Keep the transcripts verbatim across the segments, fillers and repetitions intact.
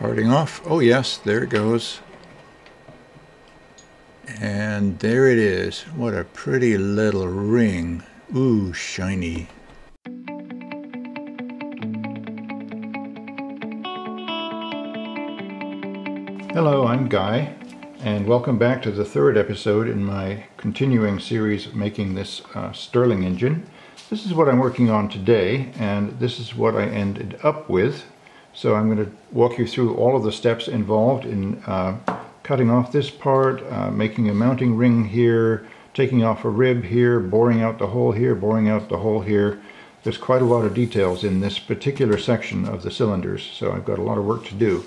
Parting off. Oh yes, there it goes. And there it is. What a pretty little ring. Ooh, shiny. Hello, I'm Guy, and welcome back to the third episode in my continuing series of making this uh, Stirling engine. This is what I'm working on today, and this is what I ended up with. So I'm going to walk you through all of the steps involved in uh, cutting off this part, uh, making a mounting ring here, taking off a rib here, boring out the hole here, boring out the hole here. There's quite a lot of details in this particular section of the cylinders, so I've got a lot of work to do.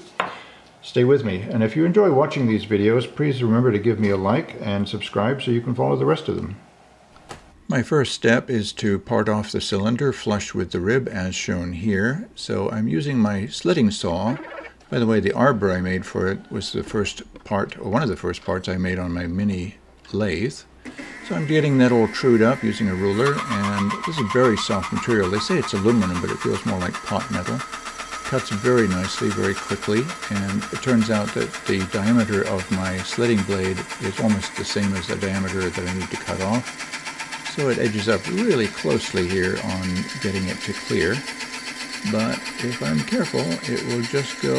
Stay with me, and if you enjoy watching these videos, please remember to give me a like and subscribe so you can follow the rest of them. My first step is to part off the cylinder flush with the rib as shown here. So I'm using my slitting saw. By the way, the arbor I made for it was the first part, or one of the first parts I made on my mini lathe. So I'm getting that all trued up using a ruler, and this is very soft material. They say it's aluminum, but it feels more like pot metal. Cuts very nicely, very quickly, and it turns out that the diameter of my slitting blade is almost the same as the diameter that I need to cut off. So it edges up really closely here on getting it to clear, but if I'm careful, it will just go...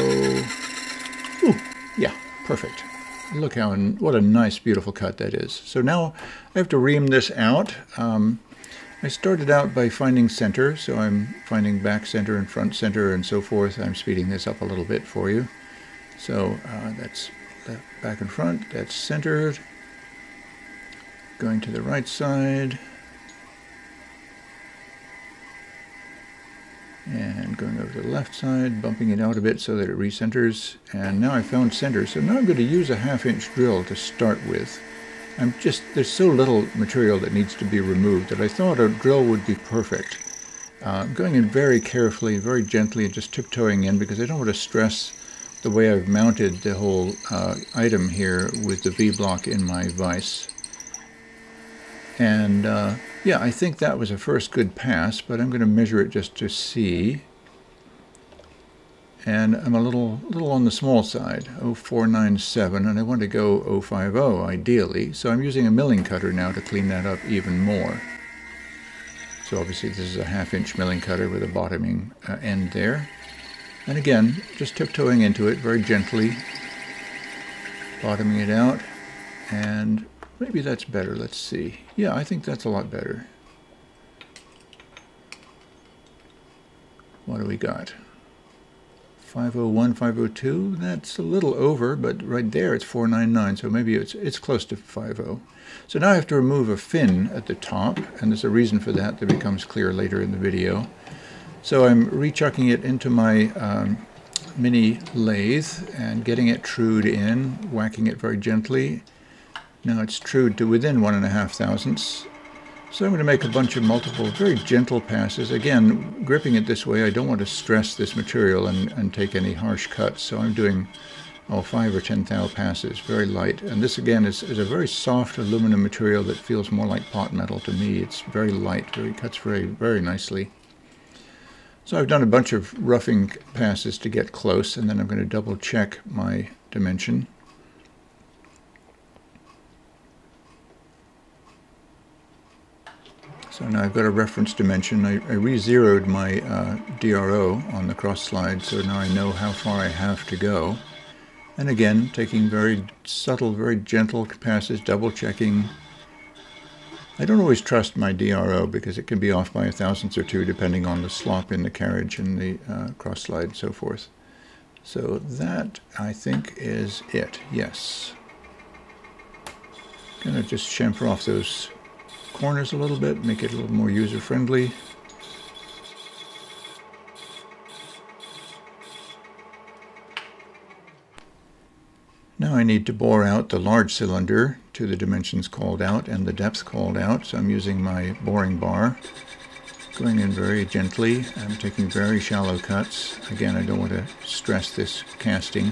Ooh, yeah, perfect. Look how, what a nice, beautiful cut that is. So now I have to ream this out. Um, I started out by finding center, so I'm finding back center and front center and so forth. I'm speeding this up a little bit for you. So uh, that's back and front, that's centered. Going to the right side. And going over to the left side, bumping it out a bit so that it recenters. And now I found center, so now I'm going to use a half inch drill to start with. I'm just, there's so little material that needs to be removed that I thought a drill would be perfect. Uh, going in very carefully, very gently, and just tiptoeing in because I don't want to stress the way I've mounted the whole uh, item here with the V-block in my vise. And uh, yeah, I think that was a first good pass, but I'm going to measure it just to see. And I'm a little little on the small side, oh four nine seven, and I want to go oh five oh ideally, so I'm using a milling cutter now to clean that up even more. So obviously this is a half inch milling cutter with a bottoming uh, end there. And again, just tiptoeing into it very gently, bottoming it out, and maybe that's better, let's see. Yeah, I think that's a lot better. What do we got? five oh one, five oh two, that's a little over, but right there it's four ninety-nine, so maybe it's it's close to fifty. So now I have to remove a fin at the top, and there's a reason for that that becomes clear later in the video. So I'm rechucking it into my um, mini lathe and getting it trued in, whacking it very gently. Now it's trued to within one and a half thousandths. So I'm going to make a bunch of multiple, very gentle passes. Again, gripping it this way, I don't want to stress this material and, and take any harsh cuts. So I'm doing oh, five or ten thou passes, very light. And this, again, is, is a very soft aluminum material that feels more like pot metal to me. It's very light, very cuts very, very nicely. So I've done a bunch of roughing passes to get close, and then I'm going to double check my dimension. So now I've got a reference dimension. I, I re-zeroed my uh, D R O on the cross slide, so now I know how far I have to go. And again, taking very subtle, very gentle passes, double checking. I don't always trust my D R O because it can be off by a thousandth or two depending on the slop in the carriage and the uh, cross slide and so forth. So that, I think, is it, yes. Gonna just chamfer off those corners a little bit, make it a little more user-friendly. Now I need to bore out the large cylinder to the dimensions called out and the depth called out, so I'm using my boring bar. Going in very gently, I'm taking very shallow cuts. Again, I don't want to stress this casting.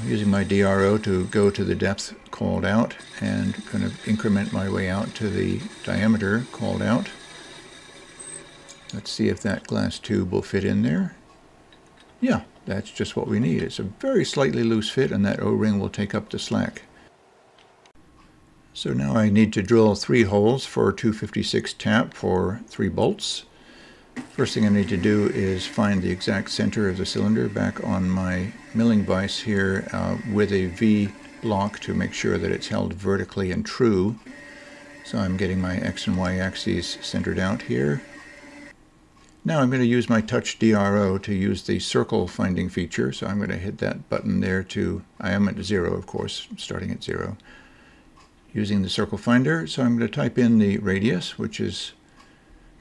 I'm using my D R O to go to the depth called out and kind of increment my way out to the diameter called out. Let's see if that glass tube will fit in there. Yeah, that's just what we need. It's a very slightly loose fit, and that O-ring will take up the slack. So now I need to drill three holes for two fifty-six tap for three bolts. First thing I need to do is find the exact center of the cylinder back on my milling vise here uh, with a V block to make sure that it's held vertically and true. So I'm getting my X and Y axes centered out here. Now I'm going to use my touch D R O to use the circle finding feature. So I'm going to hit that button there to, I am at zero of course, starting at zero. Using the circle finder, so I'm going to type in the radius, which is zero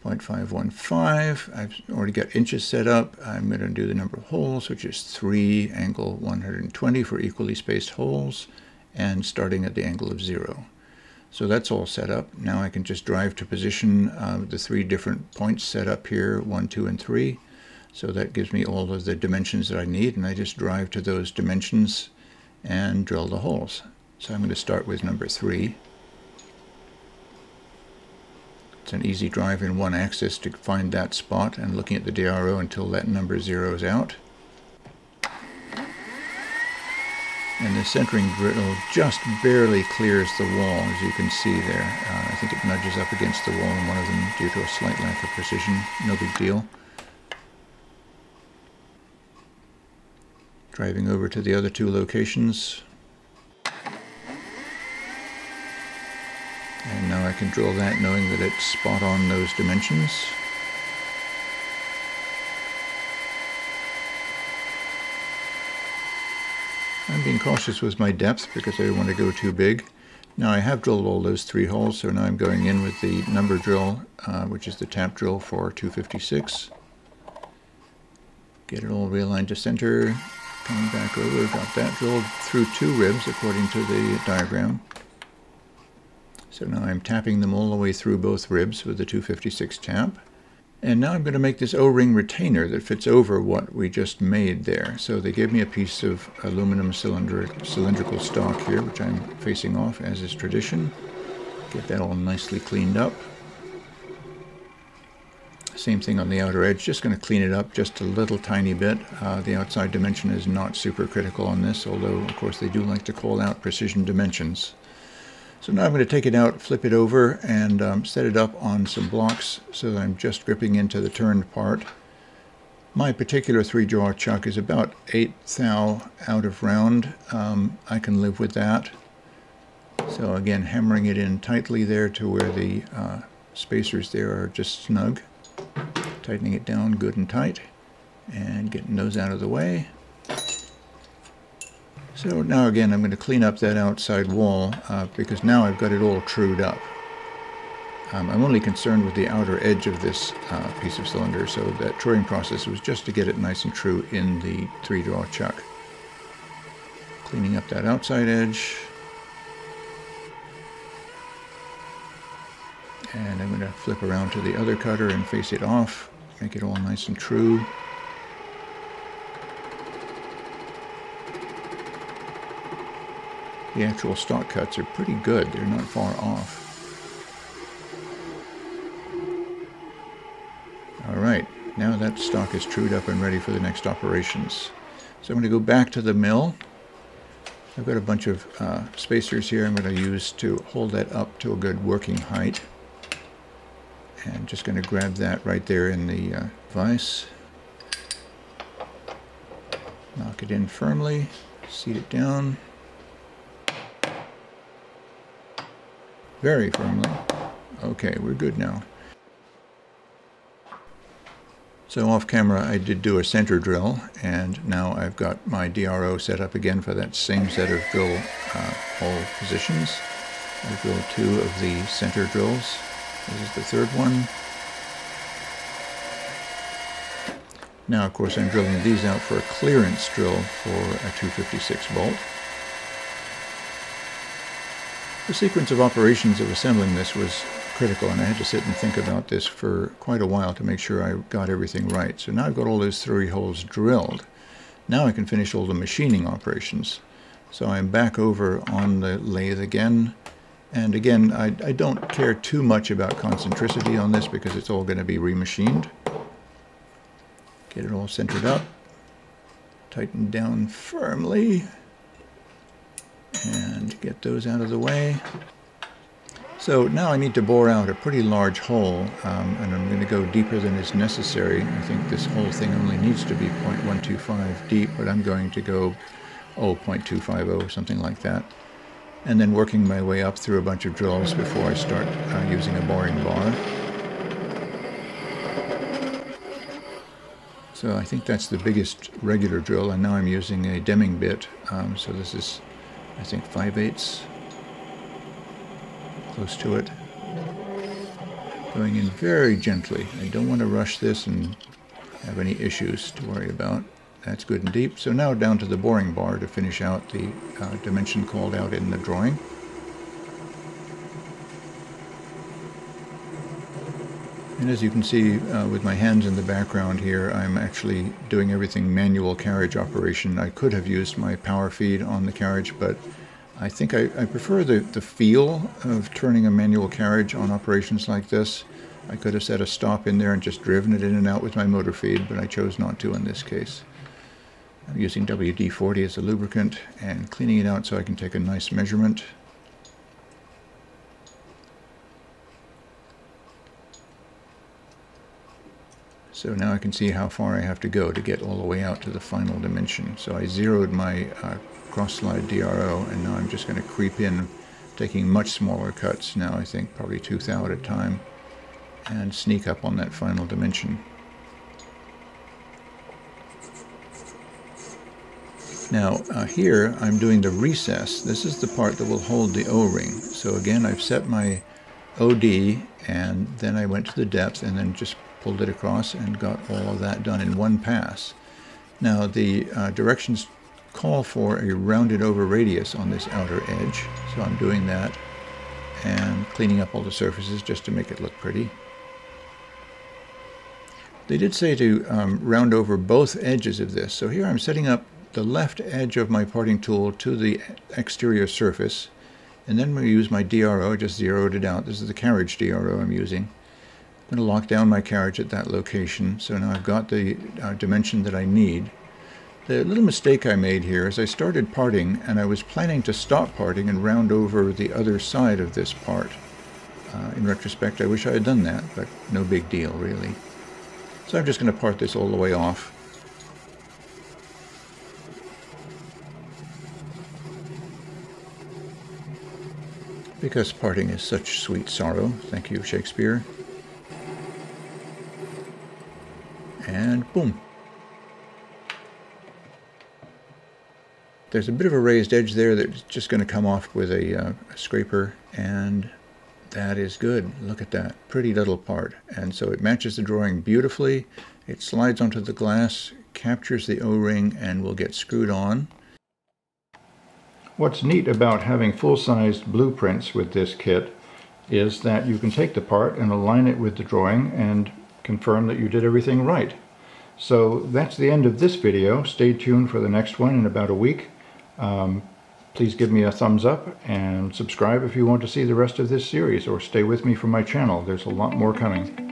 point five one five. I've already got inches set up. I'm going to do the number of holes, which is three, angle one hundred twenty for equally spaced holes, and starting at the angle of zero. So that's all set up. Now I can just drive to position uh, the three different points set up here, one, two, and three. So that gives me all of the dimensions that I need, and I just drive to those dimensions and drill the holes. So I'm going to start with number three. It's an easy drive in one axis to find that spot and looking at the D R O until that number zeroes out. And the centering drill just barely clears the wall, as you can see there. Uh, I think it nudges up against the wall in one of them due to a slight lack of precision. No big deal. Driving over to the other two locations. And now I can drill that knowing that it's spot on those dimensions. I'm being cautious with my depth because I don't want to go too big. Now I have drilled all those three holes, so now I'm going in with the number drill, uh, which is the tap drill for two fifty-six. Get it all realigned to center. Coming back over, got that drilled through two ribs according to the diagram. So now I'm tapping them all the way through both ribs with the two fifty-six tap. And now I'm going to make this O-ring retainer that fits over what we just made there. So they gave me a piece of aluminum cylinder, cylindrical stock here, which I'm facing off as is tradition. Get that all nicely cleaned up. Same thing on the outer edge, just going to clean it up just a little tiny bit. Uh, the outside dimension is not super critical on this, although of course they do like to call out precision dimensions. So now I'm going to take it out, flip it over, and um, set it up on some blocks so that I'm just gripping into the turned part. My particular three-jaw chuck is about eight thou out of round. Um, I can live with that. So again, hammering it in tightly there to where the uh, spacers there are just snug. Tightening it down good and tight, and getting those out of the way. So now again, I'm going to clean up that outside wall uh, because now I've got it all trued up. Um, I'm only concerned with the outer edge of this uh, piece of cylinder, so that truing process was just to get it nice and true in the three-jaw chuck. Cleaning up that outside edge. And I'm going to flip around to the other cutter and face it off, make it all nice and true. The actual stock cuts are pretty good, they're not far off. Alright, now that stock is trued up and ready for the next operations. So I'm going to go back to the mill. I've got a bunch of uh, spacers here I'm going to use to hold that up to a good working height. And just going to grab that right there in the uh, vise. Knock it in firmly, seat it down. Very firmly. Okay, we're good now. So off camera I did do a center drill, and now I've got my D R O set up again for that same set of drill uh, hole positions. I've drilled two of the center drills. This is the third one. Now of course I'm drilling these out for a clearance drill for a two fifty-six bolt. The sequence of operations of assembling this was critical, and I had to sit and think about this for quite a while to make sure I got everything right. So now I've got all those three holes drilled. Now I can finish all the machining operations. So I'm back over on the lathe again. And again, I, I don't care too much about concentricity on this because it's all going to be remachined. Get it all centered up. tighten down firmly and get those out of the way. So now I need to bore out a pretty large hole, um, and I'm going to go deeper than is necessary. I think this whole thing only needs to be zero point one two five deep, but I'm going to go oh, zero point two five zero or something like that, and then working my way up through a bunch of drills before I start uh, using a boring bar. So I think that's the biggest regular drill, and now I'm using a Deming bit. Um, so this is, I think, five eighths, close to it. Going in very gently. I don't want to rush this and have any issues to worry about. That's good and deep. So now down to the boring bar to finish out the uh, dimension called out in the drawing. And as you can see, uh, with my hands in the background here, I'm actually doing everything manual carriage operation. I could have used my power feed on the carriage, but I think I, I prefer the, the feel of turning a manual carriage on operations like this. I could have set a stop in there and just driven it in and out with my motor feed, but I chose not to in this case. I'm using W D forty as a lubricant and cleaning it out so I can take a nice measurement. So now I can see how far I have to go to get all the way out to the final dimension. So I zeroed my uh, cross-slide D R O, and now I'm just going to creep in, taking much smaller cuts now, I think, probably two thou at a time, and sneak up on that final dimension. Now uh, here I'm doing the recess. This is the part that will hold the O-ring. So again, I've set my O D, and then I went to the depth and then just pulled it across and got all of that done in one pass. Now the uh, directions call for a rounded over radius on this outer edge, so I'm doing that and cleaning up all the surfaces just to make it look pretty. They did say to um, round over both edges of this, so here I'm setting up the left edge of my parting tool to the exterior surface, and then we use my D R O, just zeroed it out. This is the carriage D R O I'm using. I'm going to lock down my carriage at that location, so now I've got the uh, dimension that I need. The little mistake I made here is I started parting, and I was planning to stop parting and round over the other side of this part. Uh, in retrospect, I wish I had done that, but no big deal, really. So I'm just going to part this all the way off. Because parting is such sweet sorrow. Thank you, Shakespeare. And boom. There's a bit of a raised edge there that's just going to come off with a, uh, a scraper, and that is good. Look at that. Pretty little part. And so it matches the drawing beautifully. It slides onto the glass, captures the O-ring, and will get screwed on. What's neat about having full-sized blueprints with this kit is that you can take the part and align it with the drawing and confirm that you did everything right. So that's the end of this video. Stay tuned for the next one in about a week. Um, please give me a thumbs up and subscribe if you want to see the rest of this series, or stay with me for my channel. There's a lot more coming.